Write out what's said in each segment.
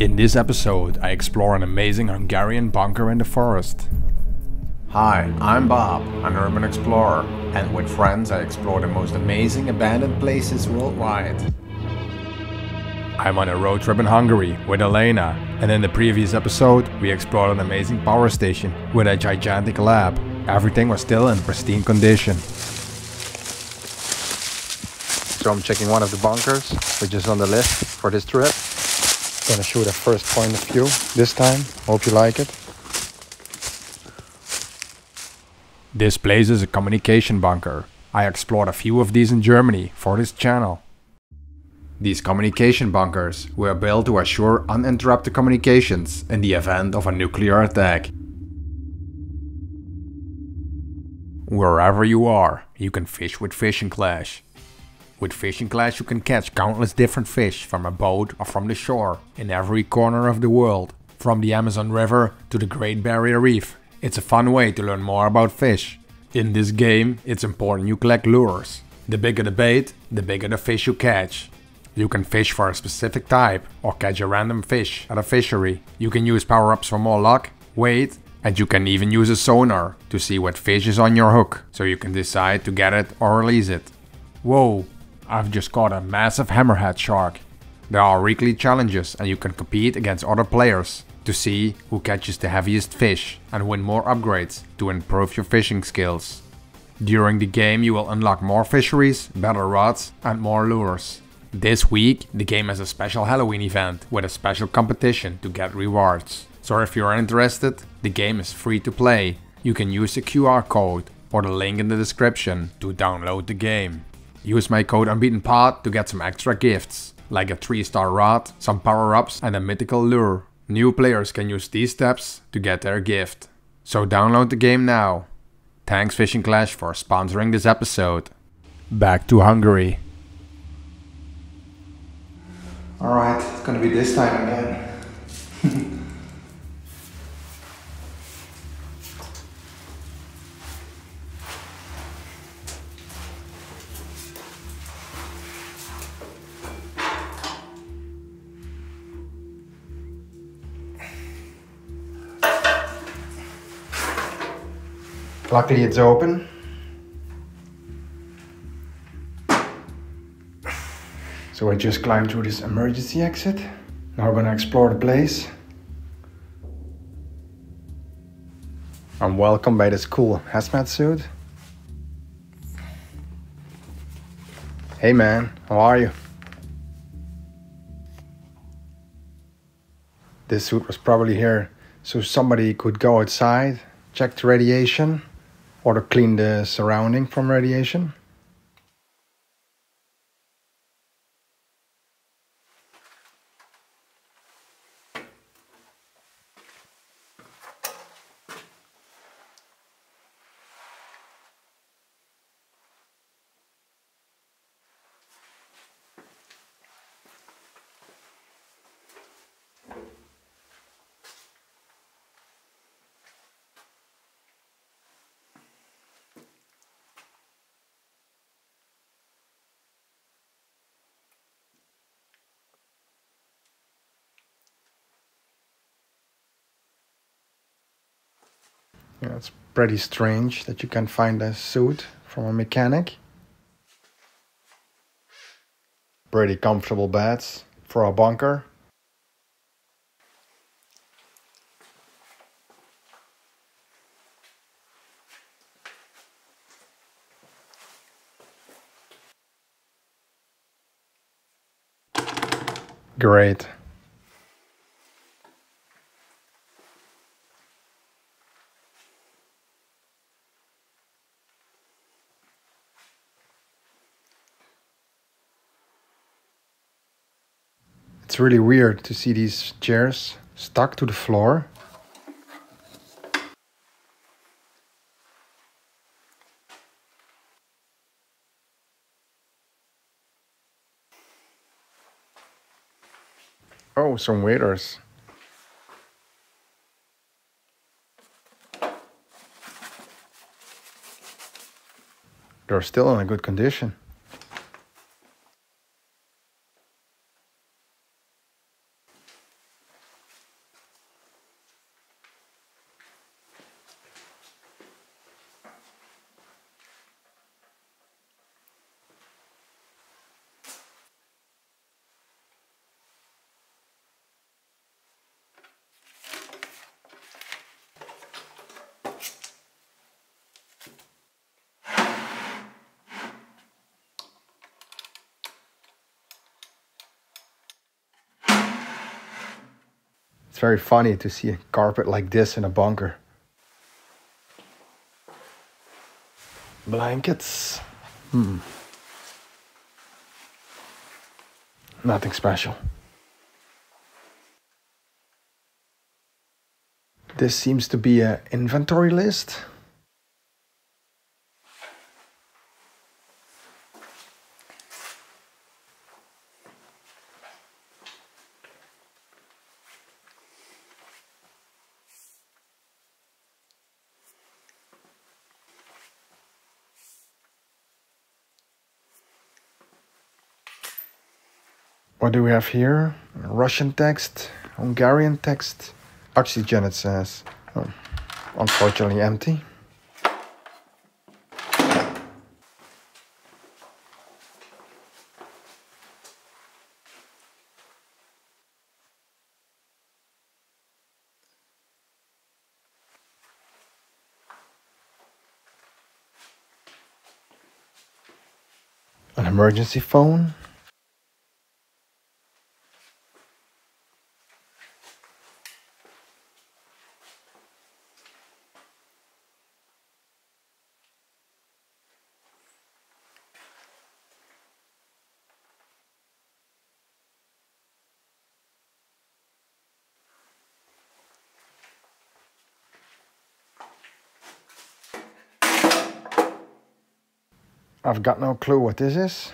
In this episode, I explore an amazing Hungarian bunker in the forest. Hi, I'm Bob, an urban explorer, and with friends I explore the most amazing abandoned places worldwide. I'm on a road trip in Hungary with Elena, and in the previous episode we explored an amazing power station with a gigantic lab. Everything was still in pristine condition. So I'm checking one of the bunkers, which is on the list for this trip. Gonna shoot a first point of view this time. Hope you like it. This place is a communication bunker. I explored a few of these in Germany for this channel. These communication bunkers were built to assure uninterrupted communications in the event of a nuclear attack. Wherever you are, you can fish with Fishing Clash. With Fishing Clash you can catch countless different fish from a boat or from the shore in every corner of the world, from the Amazon River to the Great Barrier Reef. It's a fun way to learn more about fish. In this game it's important you collect lures. The bigger the bait, the bigger the fish you catch. You can fish for a specific type or catch a random fish at a fishery. You can use power-ups for more luck, weight, and you can even use a sonar to see what fish is on your hook, so you can decide to get it or release it. Whoa! I've just caught a massive hammerhead shark. There are weekly challenges and you can compete against other players to see who catches the heaviest fish and win more upgrades to improve your fishing skills. During the game you will unlock more fisheries, better rods and more lures. This week the game has a special Halloween event with a special competition to get rewards. So if you're interested, the game is free to play. You can use the QR code or the link in the description to download the game. Use my code UnbeatenPod to get some extra gifts, like a 3-star rod, some power-ups and a mythical lure. New players can use these steps to get their gift. So download the game now. Thanks Fishing Clash for sponsoring this episode. Back to Hungary. Alright, it's gonna be this time again. Luckily it's open. So I just climbed through this emergency exit. Now we're gonna explore the place. I'm welcomed by this cool hazmat suit. Hey man, how are you? This suit was probably here so somebody could go outside, check the radiation, or to clean the surrounding from radiation. Yeah, it's pretty strange that you can find a suit from a mechanic. Pretty comfortable beds for a bunker. Great. It's really weird to see these chairs stuck to the floor. Oh, some waiters. They're still in a good condition. It's very funny to see a carpet like this in a bunker. Blankets. Nothing special. This seems to be an inventory list. What do we have here? Russian text, Hungarian text. Archie Janet says, oh, unfortunately empty. An emergency phone. I've got no clue what this is.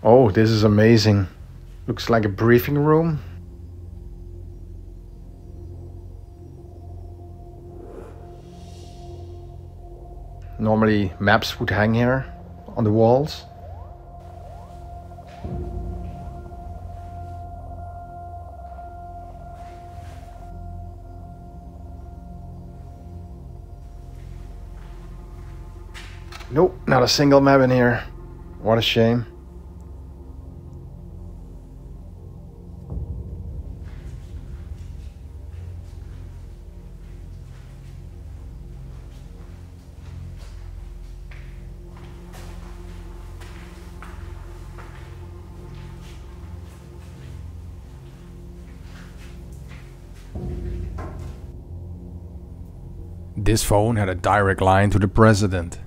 Oh, this is amazing. Looks like a briefing room. Normally maps would hang here on the walls. Nope, not a single map in here. What a shame. This phone had a direct line to the president.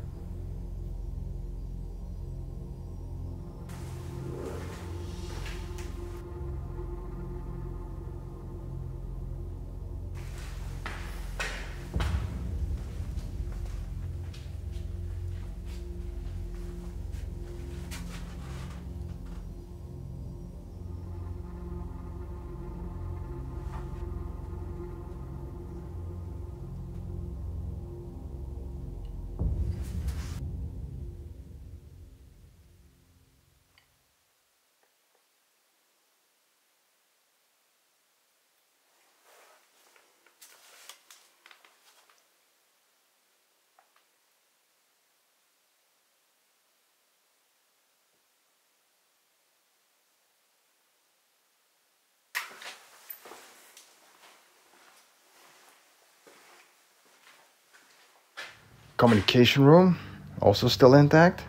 Communication room, also still intact.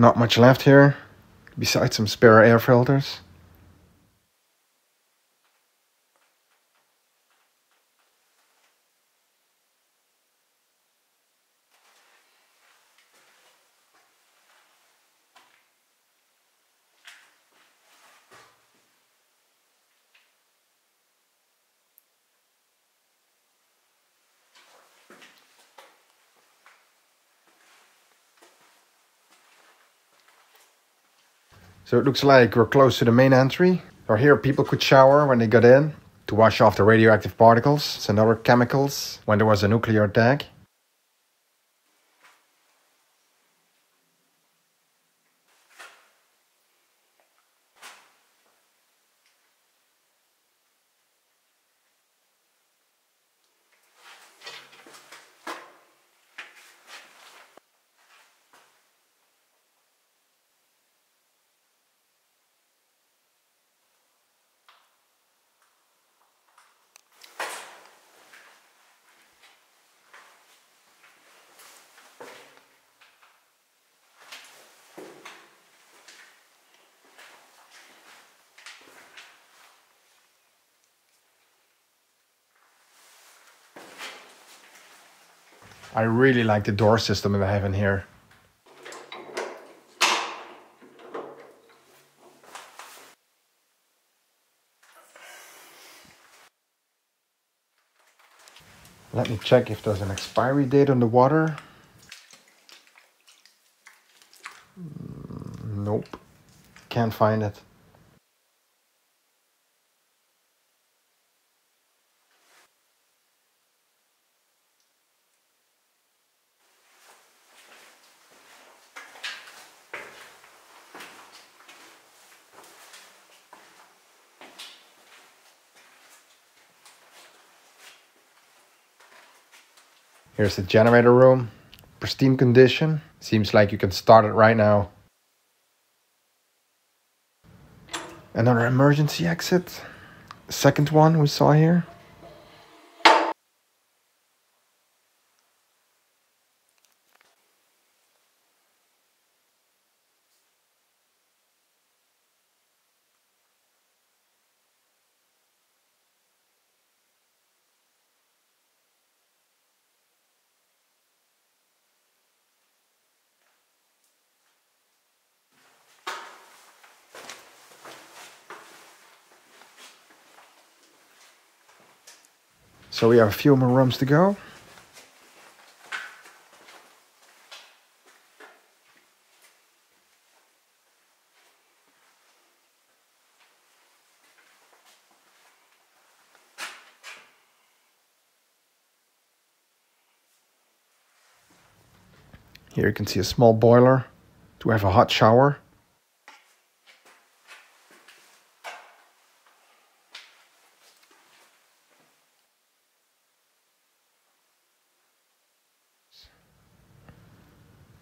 Not much left here, besides some spare air filters. So it looks like we're close to the main entry, or here people could shower when they got in to wash off the radioactive particles and other chemicals when there was a nuclear attack. I really like the door system that I have in here. Let me check if there's an expiry date on the water. Nope, can't find it. Here's the generator room, pristine condition. Seems like you can start it right now. Another emergency exit, second one we saw here. So we have a few more rooms to go. Here you can see a small boiler to have a hot shower.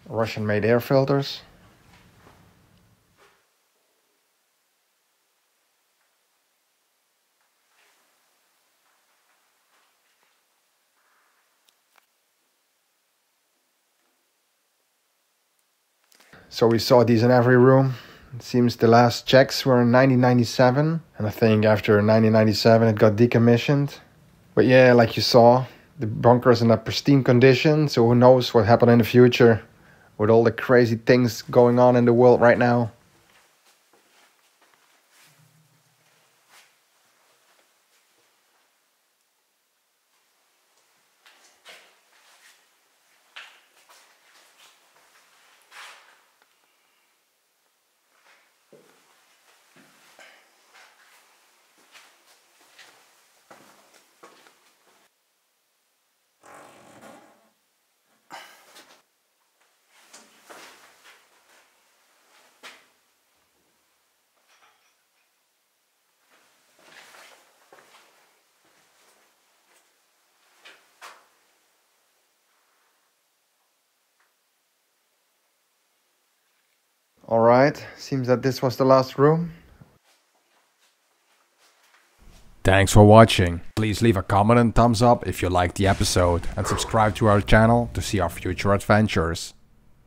Russian-made air filters. So we saw these in every room. It seems the last checks were in 1997, and I think after 1997 it got decommissioned. But yeah, like you saw, the bunker is in a pristine condition, so who knows what happened in the future, with all the crazy things going on in the world right now. All right, seems that this was the last room. Thanks for watching. Please leave a comment and thumbs up if you liked the episode, and subscribe to our channel to see our future adventures.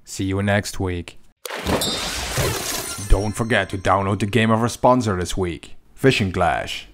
See you next week. Don't forget to download the game of our sponsor this week, Fishing Clash.